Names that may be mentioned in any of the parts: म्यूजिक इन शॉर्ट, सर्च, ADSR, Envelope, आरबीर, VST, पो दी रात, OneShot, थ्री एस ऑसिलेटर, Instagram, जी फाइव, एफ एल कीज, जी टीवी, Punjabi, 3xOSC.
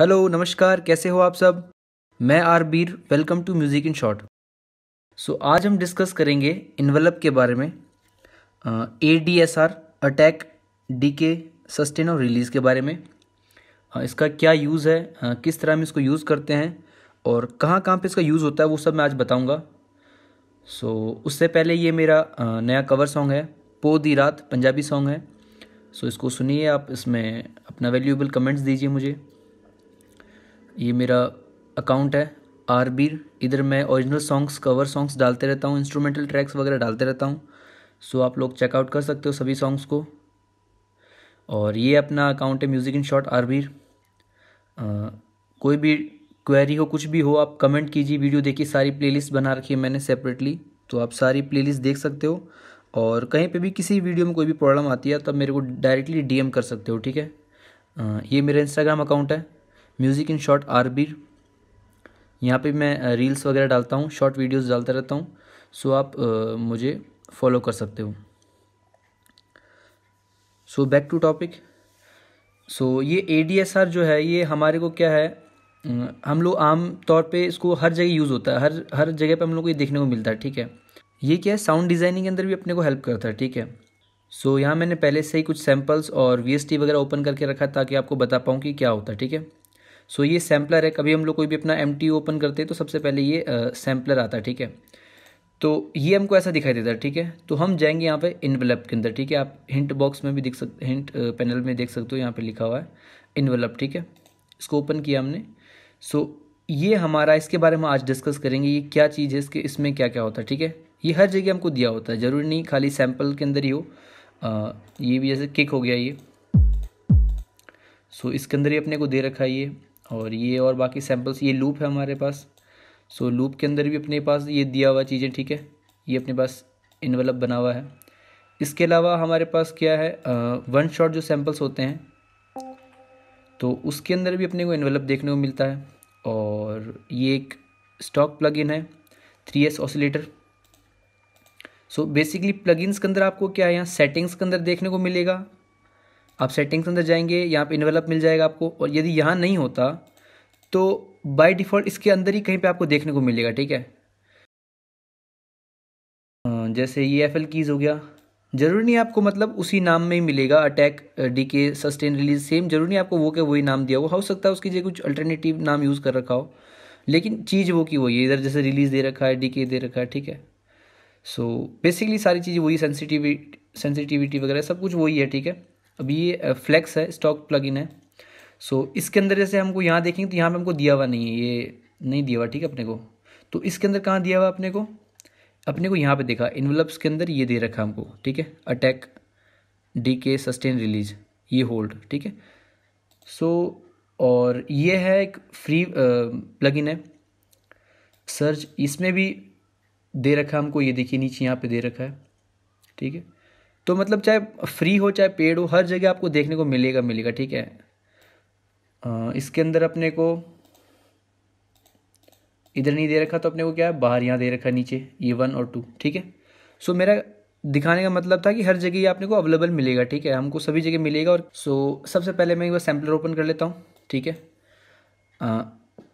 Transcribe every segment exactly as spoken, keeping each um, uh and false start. Hello नमस्कार, कैसे हो आप सब। मैं आरबीर, welcome to म्यूजिक इन शॉर्ट। So आज हम डिस्कस करेंगे इन्वेलप के बारे में, एडीएसआर, अटैक, डीके, सस्टेन और रिलीज़ के बारे में। uh, इसका क्या यूज़ है, uh, किस तरह हम इसको यूज़ करते हैं और कहाँ कहाँ पे इसका यूज़ होता है, वो सब मैं आज बताऊँगा। सो so, उससे पहले ये मेरा uh, नया कवर सॉन्ग है, पो दी रात, पंजाबी सॉन्ग है। सो so, इसको सुनिए आप, इसमें अपना वैल्यूएबल कमेंट्स दीजिए मुझे। ये मेरा अकाउंट है आरबीर, इधर मैं ओरिजिनल सॉन्ग्स, कवर सॉन्ग्स डालते रहता हूँ, इंस्ट्रूमेंटल ट्रैक्स वगैरह डालते रहता हूँ। सो आप लोग चेकआउट कर सकते हो सभी सॉन्ग्स को। और ये अपना अकाउंट है म्यूज़िक इन शॉर्ट आरबीर। कोई भी क्वेरी हो, कुछ भी हो, आप कमेंट कीजिए। वीडियो देखिए, सारी प्लेलिस्ट बना रखी है मैंने सेपरेटली, तो आप सारी प्लेलिस्ट देख सकते हो। और कहीं पे भी किसी वीडियो में कोई भी प्रॉब्लम आती है तो आप मेरे को डायरेक्टली डी एम कर सकते हो, ठीक है। आ, ये मेरा इंस्टाग्राम अकाउंट है म्यूज़िक इन शॉर्ट आरबीर। यहाँ पे मैं रील्स वगैरह डालता हूँ, शॉर्ट वीडियोस डालता रहता हूँ। सो आप आ, मुझे फॉलो कर सकते हो। So back to topic. So ये एडीएसआर जो है, ये हमारे को क्या है, हम लोग आम तौर पे इसको हर जगह यूज़ होता है, हर हर जगह पे हम लोग को ये देखने को मिलता है, ठीक है। ये क्या है, साउंड डिज़ाइनिंग के अंदर भी अपने को हेल्प करता है, ठीक है। सो so, यहाँ मैंने पहले से ही कुछ सैम्पल्स और वीएसटी वगैरह ओपन करके रखा ताकि आपको बता पाऊँ कि क्या होता है, ठीक है। सो so, ये सैम्पलर है। कभी हम लोग कोई भी अपना एम टी ओ ओपन करते हैं तो सबसे पहले ये सैम्पलर आता है, ठीक है। तो ये हमको ऐसा दिखाई देता है, ठीक है। तो हम जाएंगे यहाँ पे इन्वेलप के अंदर, ठीक है। आप हिंट बॉक्स में भी देख सकते, हिंट पैनल में देख सकते हो, यहाँ पे लिखा हुआ है इन्वेलप, ठीक है। इसको ओपन किया हमने। सो so, ये हमारा, इसके बारे में आज डिस्कस करेंगे, ये क्या चीज़ है, इसके इसमें क्या क्या होता है, ठीक है। ये हर जगह हमको दिया होता है, ज़रूरी नहीं खाली सैम्पल के अंदर ही हो। आ, ये भी जैसे किक हो गया ये। सो so, इसके अंदर ही अपने को दे रखा है ये, और ये और बाकी सैम्पल्स। ये लूप है हमारे पास। सो so, लूप के अंदर भी अपने पास ये दिया हुआ चीज़ें, ठीक है। ये अपने पास इन्वेलप बना हुआ है। इसके अलावा हमारे पास क्या है, वन शॉट जो सैम्पल्स होते हैं तो उसके अंदर भी अपने को इन्वेलप देखने को मिलता है। और ये एक स्टॉक प्लगइन है, थ्री एस ऑसिलेटर। So basically plugins के अंदर आपको क्या है, यहाँ सेटिंग्स के अंदर देखने को मिलेगा। आप सेटिंग्स के अंदर जाएंगे, यहाँ पे इन्वेलप मिल जाएगा आपको। और यदि यहाँ नहीं होता तो बाय डिफ़ॉल्ट इसके अंदर ही कहीं पे आपको देखने को मिलेगा, ठीक है। जैसे ये एफ एल कीज हो गया, ज़रूरी नहीं आपको मतलब उसी नाम में ही मिलेगा, attack, decay, sustain, release, same. ज़रूरी नहीं आपको वो के वही नाम दिया हो, हो सकता है उसकी जगह कुछ अल्टरनेटिव नाम यूज़ कर रखा हो, लेकिन चीज़ वो की वही है। इधर जैसे रिलीज़ दे रखा है, डीके दे रखा है, ठीक है। सो so, बेसिकली सारी चीज़ वही, सेंसिटिविटी सेंसिटिविटी वगैरह सब कुछ वही है, ठीक है। अब ये फ्लेक्स है, स्टॉक प्लगइन है। सो so, इसके अंदर जैसे हमको यहाँ देखेंगे तो यहाँ पे हमको दिया हुआ नहीं है, ये नहीं दिया हुआ, ठीक है। अपने को तो इसके अंदर कहाँ दिया हुआ अपने को, अपने को यहाँ पे देखा इन्वेलप्स के अंदर ये दे रखा हमको, ठीक है। अटैक, डीके, सस्टेन, रिलीज, ये होल्ड, ठीक है। सो और ये है एक फ्री प्लगइन है, सर्च। इसमें भी दे रखा हमको, ये देखिए नीचे यहाँ पे दे रखा है, ठीक है। तो मतलब चाहे फ्री हो चाहे पेड हो, हर जगह आपको देखने को मिलेगा मिलेगा ठीक है। आ, इसके अंदर अपने को इधर नहीं दे रखा तो अपने को क्या है, बाहर यहाँ दे रखा है नीचे, ये वन और टू, ठीक है। सो मेरा दिखाने का मतलब था कि हर जगह ये आपने को अवेलेबल मिलेगा, ठीक है, हमको सभी जगह मिलेगा। और सो सबसे पहले मैं एक बार सैम्पलर ओपन कर लेता हूँ, ठीक है। आ,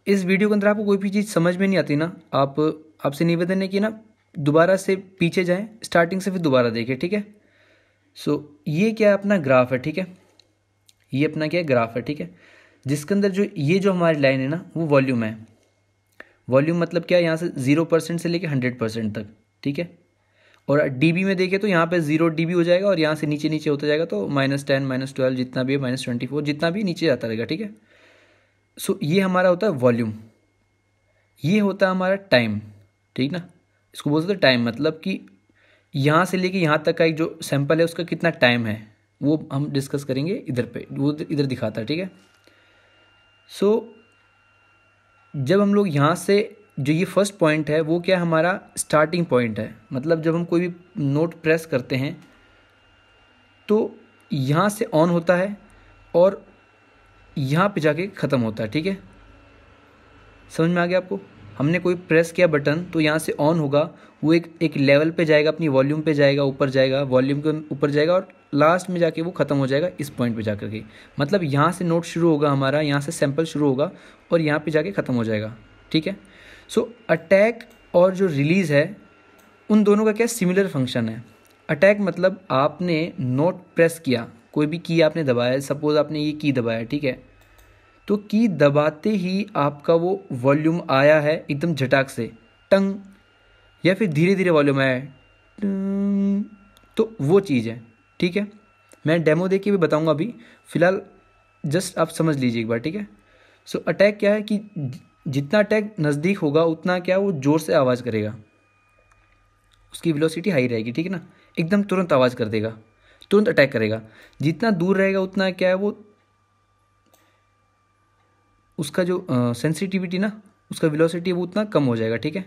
इस वीडियो के अंदर आपको कोई भी चीज़ समझ में नहीं आती ना, आप आपसे निवेदन है कि ना दोबारा से पीछे जाएं, स्टार्टिंग से फिर दोबारा देखें, ठीक है। सो ये क्या है, अपना ग्राफ है, ठीक है। ये अपना क्या है, ग्राफ है, ठीक है। जिसके अंदर जो ये जो हमारी लाइन है ना, वो वॉल्यूम है। वॉल्यूम मतलब क्या है, यहाँ से जीरो परसेंट से लेके हंड्रेड परसेंट तक, ठीक है। और डीबी में देखें तो यहाँ पे जीरो डीबी हो जाएगा, और यहाँ से नीचे नीचे होता जाएगा तो माइनस टेन, माइनस ट्वेल्व, जितना भी है, माइनस ट्वेंटी फोर, जितना भी नीचे जाता रहेगा, ठीक है। सो ये हमारा होता है वॉल्यूम। ये होता है हमारा टाइम, ठीक ना, इसको बोलते हैं टाइम, मतलब कि यहाँ से लेके यहाँ तक का एक जो सैंपल है उसका कितना टाइम है, वो हम डिस्कस करेंगे इधर पे, वो इधर दिखाता है, ठीक है। सो जब हम लोग यहाँ से, जो ये फर्स्ट पॉइंट है वो क्या हमारा स्टार्टिंग पॉइंट है, मतलब जब हम कोई भी नोट प्रेस करते हैं तो यहाँ से ऑन होता है और यहाँ पे जाके ख़त्म होता है, ठीक है। समझ में आ गया आपको, हमने कोई प्रेस किया बटन तो यहाँ से ऑन होगा, वो एक एक लेवल पे जाएगा, अपनी वॉल्यूम पे जाएगा, ऊपर जाएगा, वॉल्यूम के ऊपर जाएगा और लास्ट में जाके वो ख़त्म हो जाएगा इस पॉइंट पे जाकर के। मतलब यहाँ से नोट शुरू होगा हमारा, यहाँ से सैम्पल शुरू होगा और यहाँ पे जाके ख़त्म हो जाएगा। ठीक है, सो अटैक और जो रिलीज़ है उन दोनों का क्या सिमिलर फंक्शन है। अटैक मतलब आपने नोट प्रेस किया, कोई भी की आपने दबाया, सपोज़ आपने ये की दबाया, ठीक है, तो की दबाते ही आपका वो वॉल्यूम आया है एकदम झटाक से टंग, या फिर धीरे धीरे वॉल्यूम आया है टंग, तो वो चीज़ है। ठीक है, मैं डेमो देके भी बताऊंगा अभी, फ़िलहाल जस्ट आप समझ लीजिए एक बार। ठीक है, सो अटैक क्या है कि जितना अटैक नज़दीक होगा उतना क्या वो ज़ोर से आवाज़ करेगा, उसकी वेलोसिटी हाई रहेगी। ठीक है ना, एकदम तुरंत आवाज़ कर देगा, तुरंत अटैक करेगा। जितना दूर रहेगा उतना क्या है वो उसका जो सेंसिटिविटी uh, ना उसका वेलोसिटी वो उतना कम हो जाएगा। ठीक है,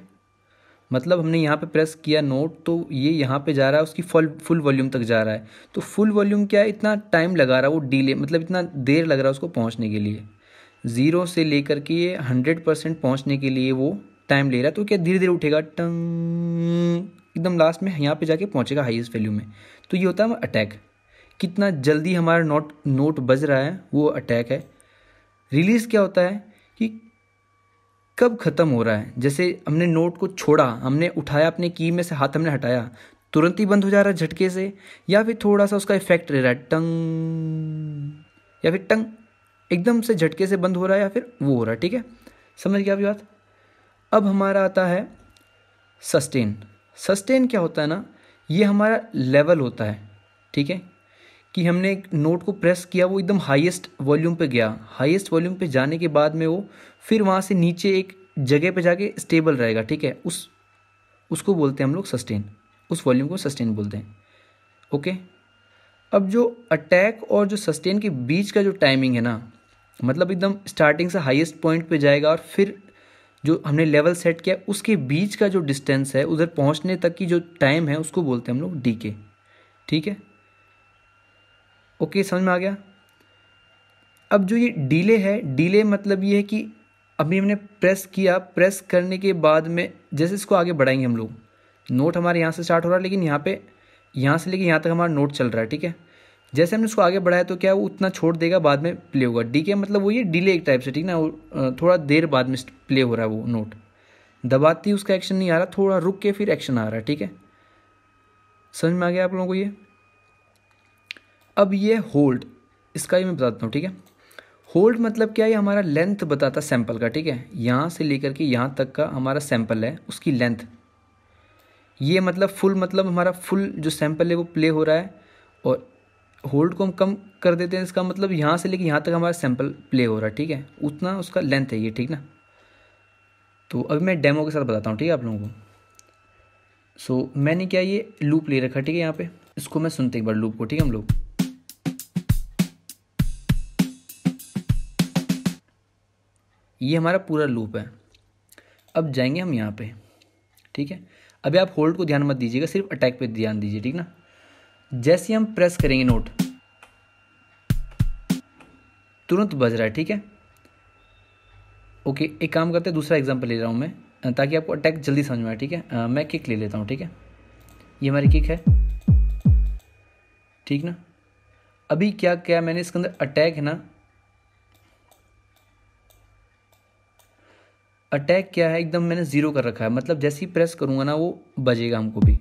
मतलब हमने यहाँ पे प्रेस किया नोट तो ये यहाँ पे जा रहा है, उसकी फुल फुल वॉल्यूम तक जा रहा है, तो फुल वॉल्यूम क्या है, इतना टाइम लगा रहा है वो डिले, मतलब इतना देर लग रहा है उसको पहुँचने के लिए, ज़ीरो से लेकर के ये हंड्रेड परसेंट पहुँचने के लिए वो टाइम ले रहा है। तो क्या धीरे धीरे उठेगा टंग, एकदम लास्ट में यहाँ पर जाके पहुँचेगा हाईएस्ट वैल्यू में। तो ये होता है अटैक, कितना जल्दी हमारा नोट नोट बज रहा है वो अटैक है। रिलीज़ क्या होता है कि कब ख़त्म हो रहा है, जैसे हमने नोट को छोड़ा, हमने उठाया अपने की में से, हाथ हमने हटाया, तुरंत ही बंद हो जा रहा है झटके से, या फिर थोड़ा सा उसका इफेक्ट रह रहा है टंग, या फिर टंग एकदम से झटके से बंद हो रहा है, या फिर वो हो रहा है। ठीक है, समझ गया आपकी बात। अब हमारा आता है सस्टेन। सस्टेन क्या होता है ना, ये हमारा लेवल होता है। ठीक है, कि हमने एक नोट को प्रेस किया वो एकदम हाईएस्ट वॉल्यूम पे गया, हाईएस्ट वॉल्यूम पे जाने के बाद में वो फिर वहाँ से नीचे एक जगह पे जाके स्टेबल रहेगा। ठीक है, उस उसको बोलते हैं हम लोग सस्टेन, उस वॉल्यूम को सस्टेन बोलते हैं। ओके, अब जो अटैक और जो सस्टेन के बीच का जो टाइमिंग है ना, मतलब एकदम स्टार्टिंग से हाईएस्ट पॉइंट पर जाएगा और फिर जो हमने लेवल सेट किया उसके बीच का जो डिस्टेंस है, उधर पहुँचने तक की जो टाइम है, उसको बोलते हैं हम लोग डी के। ठीक है, ओके okay, समझ में आ गया। अब जो ये डिले है, डिले मतलब ये है कि अभी हमने प्रेस किया, प्रेस करने के बाद में जैसे इसको आगे बढ़ाएंगे हम लोग, नोट हमारे यहाँ से स्टार्ट हो रहा है लेकिन यहाँ पे यहाँ से लेके यहाँ तक हमारा नोट चल रहा है। ठीक है, जैसे हमने उसको आगे बढ़ाया तो क्या वो उतना छोड़ देगा, बाद में प्ले होगा। डी के मतलब वो ये डिले एक टाइप से, ठीक ना, वो थोड़ा देर बाद में प्ले हो रहा है, वो नोट दबाती उसका एक्शन नहीं आ रहा, थोड़ा रुक के फिर एक्शन आ रहा है। ठीक है, समझ में आ गया आप लोगों को ये। अब ये होल्ड, इसका ही मैं बताता हूँ। ठीक है, होल्ड मतलब क्या है, हमारा लेंथ बताता सैंपल का। ठीक है, यहाँ से लेकर के यहाँ तक का हमारा सैंपल है, उसकी लेंथ। ये मतलब फुल, मतलब हमारा फुल जो सैंपल है वो प्ले हो रहा है, और होल्ड को हम कम कर देते हैं, इसका मतलब यहाँ से लेकर यहाँ तक हमारा सैंपल प्ले हो रहा है। ठीक है, उतना उसका लेंथ है ये, ठीक ना। तो अभी मैं डेमो के साथ बताता हूँ, ठीक है, आप लोगों को। सो so, मैंने क्या ये लूप ले रखा, ठीक है, यहाँ पर इसको मैं सुनते एक बार लूप को, ठीक है हम लोग। ये हमारा पूरा लूप है। अब जाएंगे हम यहाँ पे, ठीक है। अभी आप होल्ड को ध्यान मत दीजिएगा, सिर्फ अटैक पे ध्यान दीजिए, ठीक ना। जैसे हम प्रेस करेंगे नोट तुरंत बज रहा है, ठीक है, ओके। एक काम करते हैं, दूसरा एग्जांपल ले रहा हूँ मैं ताकि आपको अटैक जल्दी समझ में आए, ठीक है। आ, मैं किक ले लेता हूँ, ठीक है, ये हमारी किक है, ठीक ना। अभी क्या क्या मैंने इसके अंदर अटैक है ना, अटैक क्या है, एकदम मैंने ज़ीरो कर रखा है, मतलब जैसे ही प्रेस करूँगा ना वो बजेगा हमको भी।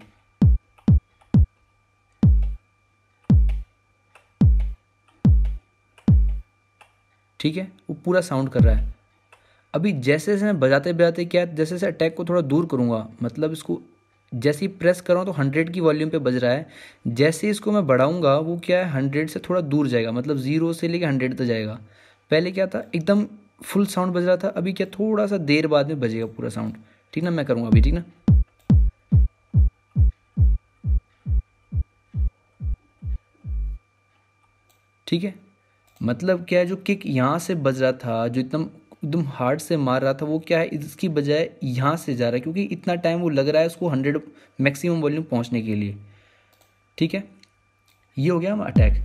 ठीक है, वो पूरा साउंड कर रहा है। अभी जैसे जैसे मैं बजाते बजाते क्या, जैसे जैसे अटैक को थोड़ा दूर करूँगा, मतलब इसको जैसे ही प्रेस कर रहा हूँ तो हंड्रेड की वॉल्यूम पे बज रहा है, जैसे ही इसको मैं बढ़ाऊँगा वो क्या है, हंड्रेड से थोड़ा दूर जाएगा, मतलब ज़ीरो से लेकर हंड्रेड तक जाएगा। पहले क्या था, एकदम फुल साउंड बज रहा था, अभी क्या थोड़ा सा देर बाद में बजेगा पूरा साउंड, ठीक ना। मैं करूँगा अभी, ठीक ना। ठीक है, मतलब क्या है, जो किक यहाँ से बज रहा था, जो एकदम एकदम हार्ड से मार रहा था, वो क्या है, इसकी बजाय यहाँ से जा रहा है, क्योंकि इतना टाइम वो लग रहा है उसको हंड्रेड मैक्सिमम वॉल्यूम पहुँचने के लिए। ठीक है, ये हो गया हम अटैक।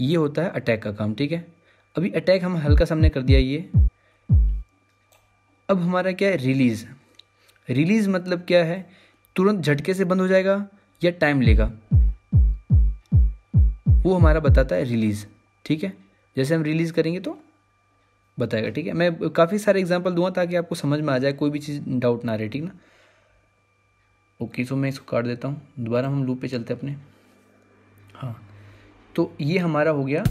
ये होता है अटैक का काम, ठीक है। अभी अटैक हम हल्का सामने कर दिया, ये अब हमारा क्या है रिलीज़। रिलीज़ मतलब क्या है, तुरंत झटके से बंद हो जाएगा या टाइम लेगा, वो हमारा बताता है रिलीज़। ठीक है, जैसे हम रिलीज़ करेंगे तो बताएगा। ठीक है, मैं काफ़ी सारे एग्जांपल दूंगा ताकि आपको समझ में आ जाए, कोई भी चीज़ डाउट ना रहे। ठीक ना, ओके। तो मैं इसको काट देता हूँ, दोबारा हम लूप पे चलते हैं अपने। हाँ, तो ये हमारा हो गया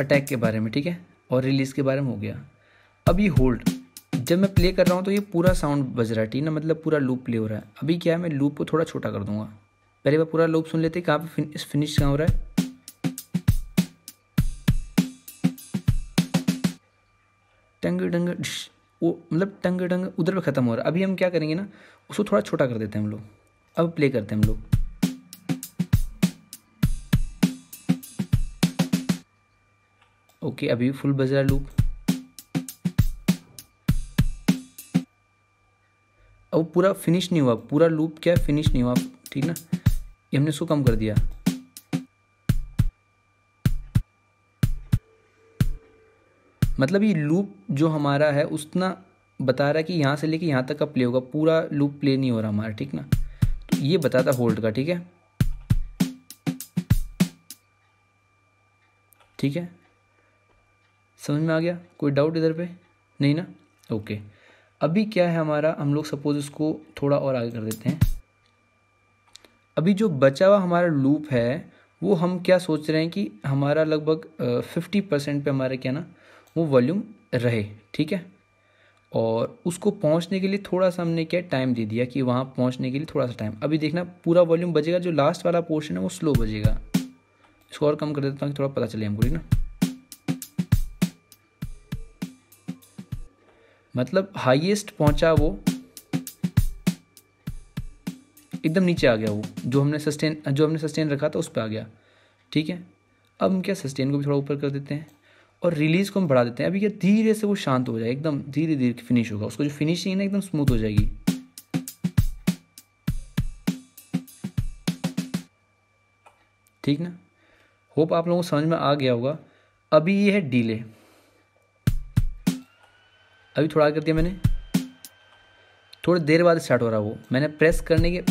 अटैक के बारे में, ठीक है, और रिलीज़ के बारे में हो गया। अब ये होल्ड, जब मैं प्ले कर रहा हूँ तो ये पूरा साउंड बज रहा है, ठीक ना, मतलब पूरा लूप प्ले हो रहा है। अभी क्या है, मैं लूप को थोड़ा छोटा कर दूंगा। पहले बार पूरा लूप सुन लेते हैं, कहाँ पे फिनिश, फिनिश कहाँ हो रहा है। टंग डंग, वो मतलब टंग डंग उधर पे ख़त्म हो रहा है। अभी हम क्या करेंगे ना, उसको थोड़ा छोटा कर देते हैं हम लोग। अब प्ले करते हैं हम लोग, ओके। अभी फुल बज रहा है लूप। अब पूरा फिनिश नहीं हुआ, पूरा लूप क्या है फिनिश नहीं हुआ, ठीक ना, ये हमने इसको कम कर दिया। मतलब ये लूप जो हमारा है उसना बता रहा है कि यहाँ से लेके यहाँ तक का प्ले होगा, पूरा लूप प्ले नहीं हो रहा हमारा, ठीक ना। तो ये बताता होल्ड का, ठीक है ठीक है, समझ में आ गया, कोई डाउट इधर पे नहीं ना, ओके। अभी क्या है हमारा, हम लोग सपोज इसको थोड़ा और आगे कर देते हैं। अभी जो बचा हुआ हमारा लूप है वो हम क्या सोच रहे हैं कि हमारा लगभग फिफ्टी परसेंट पे हमारा क्या ना वो वॉल्यूम रहे, ठीक है। और उसको पहुंचने के लिए थोड़ा सा हमने क्या टाइम दे दिया कि वहाँ पहुंचने के लिए थोड़ा सा टाइम। अभी देखना पूरा वॉल्यूम बजेगा, जो लास्ट वाला पोर्शन है वो स्लो बजेगा। इसको और कम कर देता हूँ कि थोड़ा पता चले हमको, ठीक ना। मतलब हाईएस्ट पहुंचा वो, एकदम नीचे आ गया वो, जो हमने सस्टेन जो हमने सस्टेन रखा था उस पर आ गया, ठीक है। अब हम क्या सस्टेन को भी थोड़ा ऊपर कर देते हैं और रिलीज़ को हम बढ़ा देते हैं। अभी क्या धीरे से वो शांत हो जाए, एकदम धीरे धीरे फिनिश होगा, उसको जो फिनिशिंग है ना एकदम स्मूथ हो जाएगी। ठीक ना, होप आप लोगों को समझ में आ गया होगा। अभी ये है डिले, अभी थोड़ा कर दिया मैंने, थोड़ी देर बाद स्टार्ट हो रहा है वो, मैंने प्रेस करने के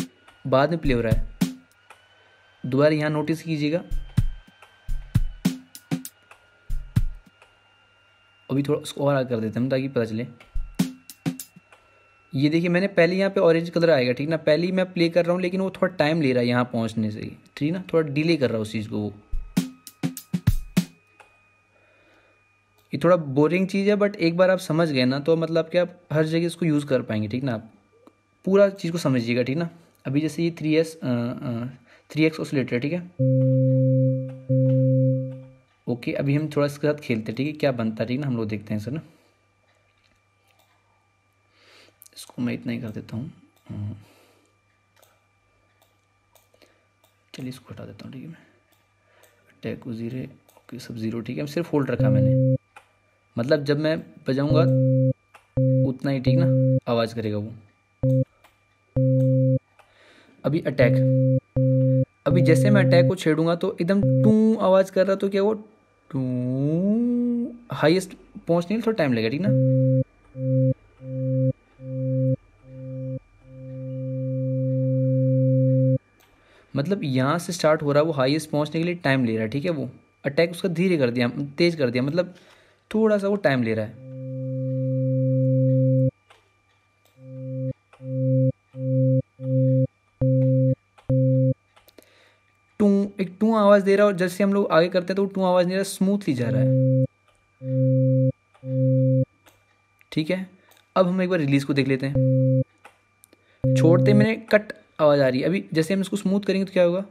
बाद में प्ले हो रहा है। दोबारा यहाँ नोटिस कीजिएगा, अभी थोड़ा उसको और आगे कर देते हैं ताकि पता चले। ये देखिए मैंने पहले यहाँ पे ऑरेंज कलर आएगा, ठीक ना, पहले ही मैं प्ले कर रहा हूँ लेकिन वो थोड़ा टाइम ले रहा है यहाँ पहुँचने से, ठीक ना, थोड़ा डिले कर रहा है उस चीज़ को वो। ये थोड़ा बोरिंग चीज़ है बट एक बार आप समझ गए ना तो मतलब क्या आप हर जगह इसको यूज़ कर पाएंगे, ठीक ना। आप पूरा चीज़ को समझिएगा, ठीक ना। अभी जैसे ये three S three X oscillator, ठीक है ओके। अभी हम थोड़ा इसके साथ खेलते हैं, ठीक है, क्या बनता है, ठीक ना, हम लोग देखते हैं सर ना। इसको मैं इतना ही कर देता हूँ, चलिए इसको हटा देता हूँ, ठीक है। मैं अटैक को जीरो, ओके सब जीरो, ठीक है। सिर्फ होल्ड रखा मैंने, मतलब जब मैं बजाऊंगा उतना ही, ठीक ना, आवाज़ करेगा वो। अभी अटैक, अभी जैसे मैं अटैक को छेड़ूंगा तो एकदम टू आवाज़ कर रहा, तो क्या वो टू हाईएस्ट पहुंचने में थोड़ा टाइम लगेगा, ठीक ना। मतलब यहाँ से स्टार्ट हो रहा है वो, हाईएस्ट पहुंचने के लिए टाइम ले रहा है, ठीक है। वो अटैक उसका धीरे कर दिया, तेज कर दिया, मतलब थोड़ा सा वो टाइम ले रहा है। टू एक टू आवाज दे रहा है और जैसे हम लोग आगे करते हैं तो टू आवाज नहीं रहा, स्मूथली जा रहा है, ठीक है। अब हम एक बार रिलीज को देख लेते हैं। छोड़ते मैंने कट आवाज आ रही है, अभी जैसे हम इसको स्मूथ करेंगे तो क्या होगा,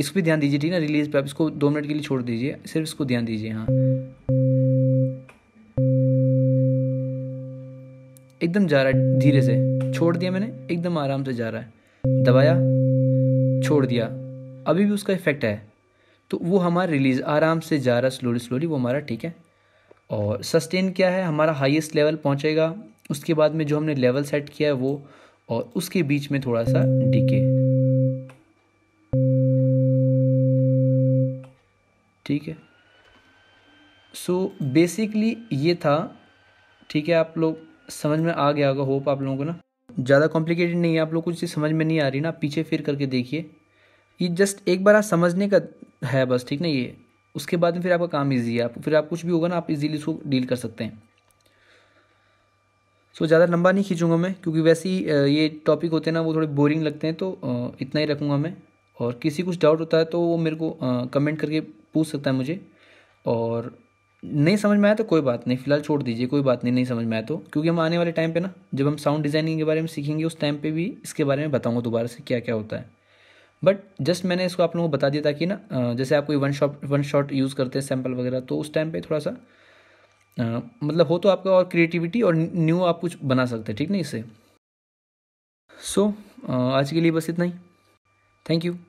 इस पर ध्यान दीजिए, ठीक ना। रिलीज पे आप इसको दो मिनट के लिए छोड़ दीजिए, सिर्फ इसको ध्यान दीजिए। हाँ, एकदम जा रहा है धीरे से, छोड़ दिया मैंने, एकदम आराम से जा रहा है, दबाया, छोड़ दिया, अभी भी उसका इफेक्ट है। तो वो हमारा रिलीज आराम से जा रहा है, स्लोली स्लोली वो हमारा, ठीक है। और सस्टेन क्या है, हमारा हाईएस्ट लेवल पहुंचेगा, उसके बाद में जो हमने लेवल सेट किया है वो, और उसके बीच में थोड़ा सा डीके, ठीक है। सो so, बेसिकली ये था। ठीक है, आप लोग समझ में आ गया होगा, होप आप लोगों को ना ज़्यादा कॉम्प्लिकेटेड नहीं है। आप लोग कुछ चीज़ समझ में नहीं आ रही ना, पीछे फिर करके देखिए, ये जस्ट एक बार आप समझने का है बस। ठीक ना, ये उसके बाद में फिर आपका काम इजी है, आप फिर आप कुछ भी होगा ना आप इजीली इसको डील कर सकते हैं। सो so, ज़्यादा लंबा नहीं खींचूंगा मैं, क्योंकि वैसे ही ये टॉपिक होते हैं ना वो थोड़े बोरिंग लगते हैं, तो इतना ही रखूँगा मैं। और किसी कुछ डाउट होता है तो वो मेरे को कमेंट करके पूछ सकता है मुझे, और नहीं समझ में आया तो कोई बात नहीं, फिलहाल छोड़ दीजिए, कोई बात नहीं नहीं समझ में आया तो, क्योंकि हम आने वाले टाइम पे ना जब हम साउंड डिज़ाइनिंग के बारे में सीखेंगे उस टाइम पे भी इसके बारे में बताऊंगा दोबारा से क्या क्या होता है। बट जस्ट मैंने इसको आप लोगों को बता दिया ताकि ना जैसे आप कोई one shot one shot use करते हैं सैम्पल वगैरह, तो उस टाइम पर थोड़ा सा आ, मतलब हो तो आपका और क्रिएटिविटी और न्यू आप कुछ बना सकते हैं। ठीक ना, इससे सो so, आज के लिए बस इतना ही। Thank you.